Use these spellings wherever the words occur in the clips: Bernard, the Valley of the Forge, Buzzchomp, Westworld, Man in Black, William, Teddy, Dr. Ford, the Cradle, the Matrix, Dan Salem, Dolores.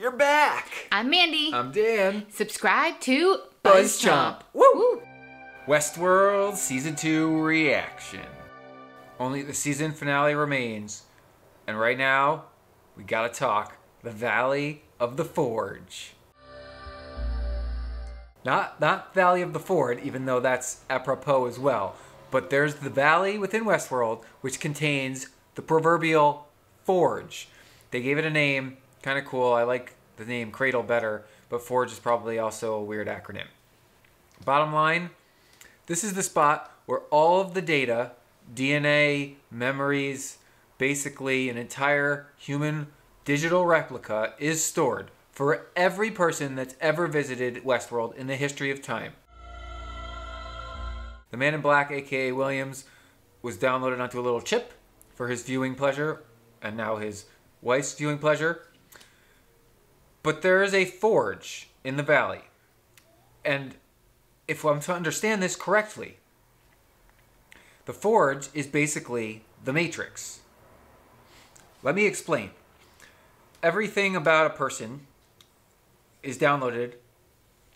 You're back. I'm Mandy. I'm Dan. Subscribe to Buzzchomp. Woo! Westworld Season 2 reaction. Only the season finale remains. And right now, we gotta talk the Valley of the Forge. Not Valley of the Ford, even though that's apropos as well. But there's the valley within Westworld, which contains the proverbial forge. They gave it a name, kind of cool. I like the name Cradle better, but Forge is probably also a weird acronym. Bottom line, this is the spot where all of the data, DNA, memories, basically an entire human digital replica is stored for every person that's ever visited Westworld in the history of time. The Man in Black, aka Williams, was downloaded onto a little chip for his viewing pleasure, and now his wife's viewing pleasure. But there is a forge in the valley. And if I'm to understand this correctly, the forge is basically the Matrix. Let me explain. Everything about a person is downloaded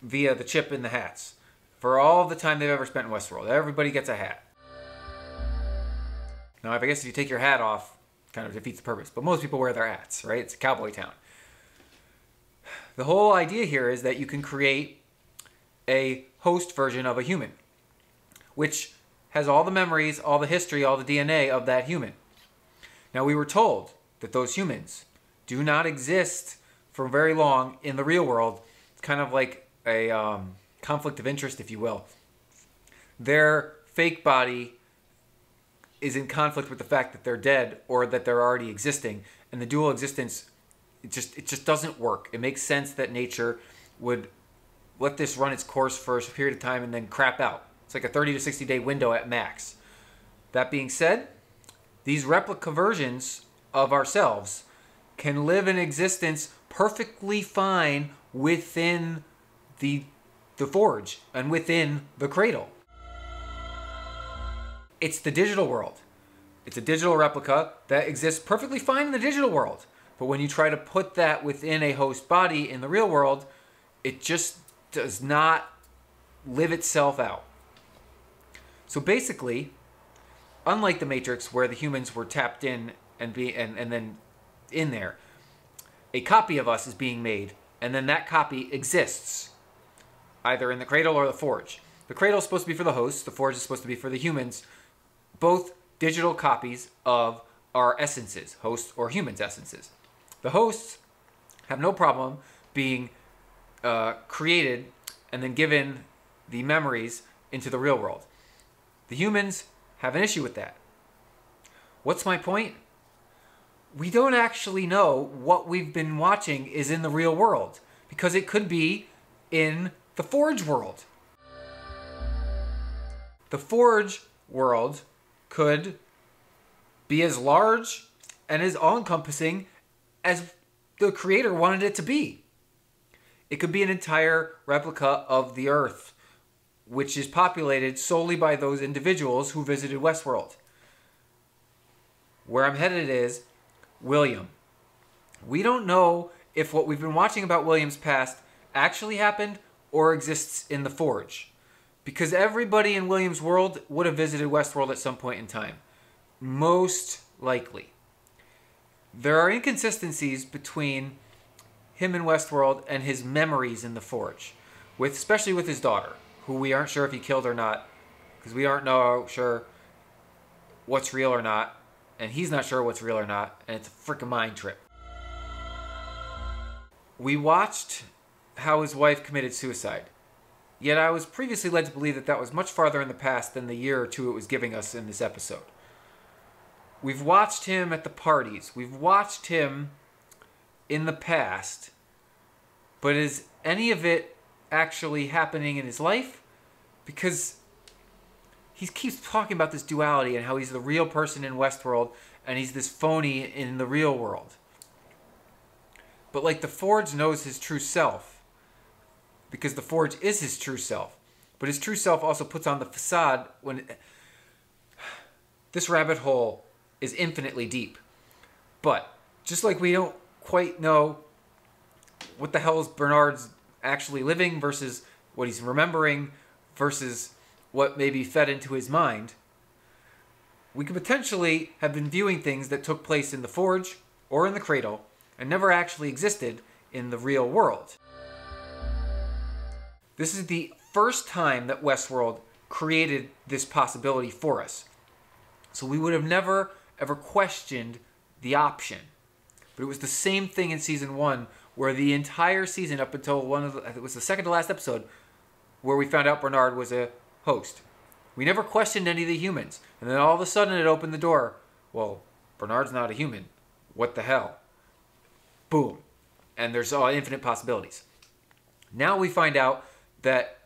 via the chip in the hats. For all the time they've ever spent in Westworld, everybody gets a hat. Now, I guess if you take your hat off, it kind of defeats the purpose. But most people wear their hats, right? It's a cowboy town. The whole idea here is that you can create a host version of a human, which has all the memories, all the history, all the DNA of that human. Now, we were told that those humans do not exist for very long in the real world. It's kind of like a conflict of interest, if you will. Their fake body is in conflict with the fact that they're dead or that they're already existing, and the dual existence, it just doesn't work. It makes sense that nature would let this run its course for a period of time and then crap out. It's like a 30 to 60 day window at max. That being said, these replica versions of ourselves can live in existence perfectly fine within the forge and within the cradle. It's the digital world. It's a digital replica that exists perfectly fine in the digital world. But when you try to put that within a host body in the real world, it just does not live itself out. So basically, unlike the Matrix, where the humans were tapped in and then in there, a copy of us is being made, and then that copy exists either in the cradle or the forge. The cradle is supposed to be for the hosts, the forge is supposed to be for the humans, both digital copies of our essences, hosts or humans' essences. The hosts have no problem being created and then given the memories into the real world. The humans have an issue with that. What's my point? We don't actually know what we've been watching is in the real world, because it could be in the forge world. The forge world could be as large and as all-encompassing as the creator wanted it to be. It could be an entire replica of the Earth, which is populated solely by those individuals who visited Westworld. Where I'm headed is William. We don't know if what we've been watching about William's past actually happened or exists in the forge, because everybody in William's world would have visited Westworld at some point in time. Most likely. There are inconsistencies between him in Westworld and his memories in the forge, especially with his daughter, who we aren't sure if he killed or not, because we aren't sure what's real or not, and he's not sure what's real or not, and it's a freaking mind trip. We watched how his wife committed suicide, yet I was previously led to believe that that was much farther in the past than the year or two it was giving us in this episode. We've watched him at the parties. We've watched him in the past. But is any of it actually happening in his life? Because he keeps talking about this duality and how he's the real person in Westworld and he's this phony in the real world. But like, the Forge knows his true self, because the Forge is his true self. But his true self also puts on the facade when... This rabbit hole is infinitely deep. But just like we don't quite know what the hell is Bernard's actually living versus what he's remembering versus what may be fed into his mind, we could potentially have been viewing things that took place in the Forge or in the Cradle and never actually existed in the real world. This is the first time that Westworld created this possibility for us. So we would have never ever questioned the option. But it was the same thing in season one, where the entire season up until it was the second to last episode, where we found out Bernard was a host. We never questioned any of the humans. And then all of a sudden it opened the door. Well, Bernard's not a human. What the hell? Boom. And there's all infinite possibilities. Now we find out that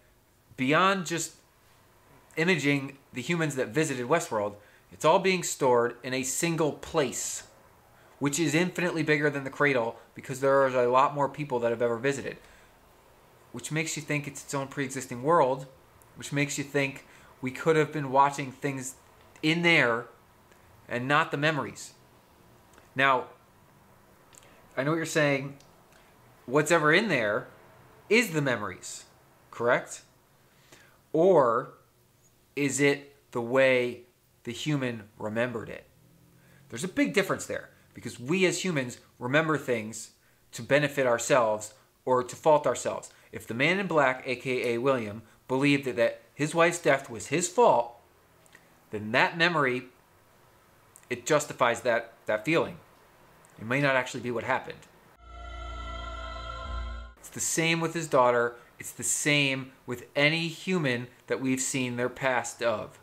beyond just imaging the humans that visited Westworld, it's all being stored in a single place, which is infinitely bigger than the Cradle because there are a lot more people that have ever visited, which makes you think it's its own pre-existing world, which makes you think we could have been watching things in there and not the memories. Now, I know what you're saying. What's ever in there is the memories, correct? Or is it the way the human remembered it? There's a big difference there, because we as humans remember things to benefit ourselves or to fault ourselves. If the Man in Black, aka William, believed that his wife's death was his fault, then that memory, it justifies that feeling. It may not actually be what happened. It's the same with his daughter. It's the same with any human that we've seen their past of.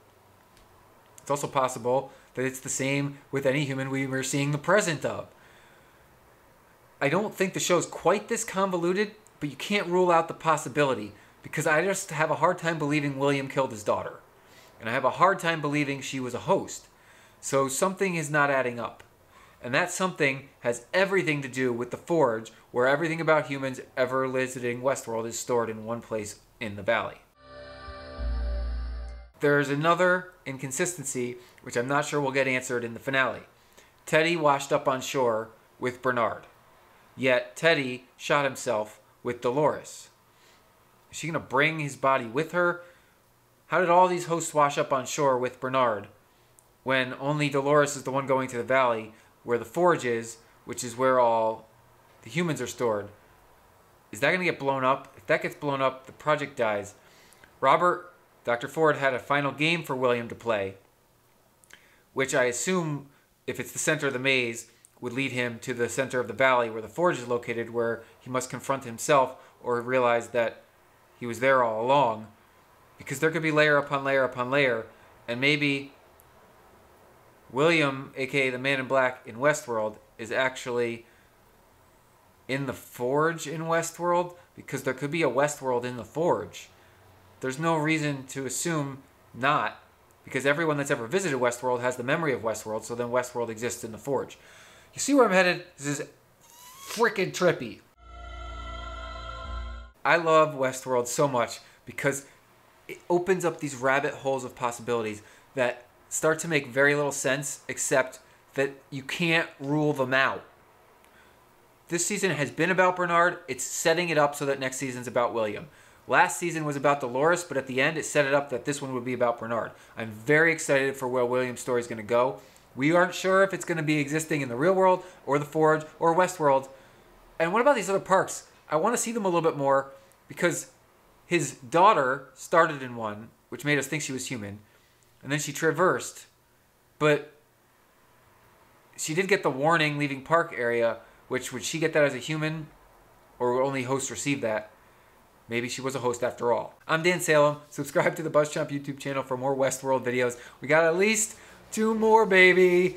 It's also possible that it's the same with any human we were seeing the present of. I don't think the show's quite this convoluted, but you can't rule out the possibility, because I just have a hard time believing William killed his daughter. And I have a hard time believing she was a host. So something is not adding up. And that something has everything to do with the Forge, where everything about humans ever visiting Westworld is stored in one place in the Valley. There's another inconsistency, which I'm not sure will get answered in the finale. Teddy washed up on shore with Bernard, yet Teddy shot himself with Dolores. Is she going to bring his body with her? How did all these hosts wash up on shore with Bernard when only Dolores is the one going to the Valley, where the Forge is, which is where all the humans are stored? Is that going to get blown up? If that gets blown up, the project dies. Dr. Ford had a final game for William to play, which I assume, if it's the center of the maze, would lead him to the center of the Valley where the Forge is located, where he must confront himself or realize that he was there all along, because there could be layer upon layer upon layer, and maybe William, aka the Man in Black in Westworld, is actually in the Forge in Westworld, because there could be a Westworld in the Forge. There's no reason to assume not, because everyone that's ever visited Westworld has the memory of Westworld, so then Westworld exists in the Forge. You see where I'm headed? This is freaking trippy. I love Westworld so much because it opens up these rabbit holes of possibilities that start to make very little sense, except that you can't rule them out. This season has been about Bernard. It's setting it up so that next season's about William. Last season was about Dolores, but at the end it set it up that this one would be about Bernard. I'm very excited for where William's story is going to go. We aren't sure if it's going to be existing in the real world or the Forge or Westworld. And what about these other parks? I want to see them a little bit more, because his daughter started in one, which made us think she was human. And then she traversed, but she did get the warning leaving park area, which would she get that as a human, or would only hosts receive that? Maybe she was a host after all. I'm Dan Salem. Subscribe to the Buzzchomp YouTube channel for more Westworld videos. We got at least 2 more, baby.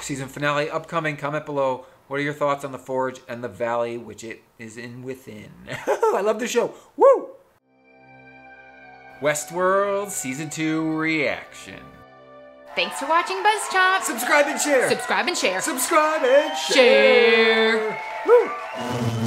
Season finale upcoming. Comment below. What are your thoughts on the Forge and the Valley, which it is in within? I love the show. Woo! Westworld Season 2 reaction. Thanks for watching Buzzchomp. Subscribe and share. Subscribe and share. Subscribe and share. Woo!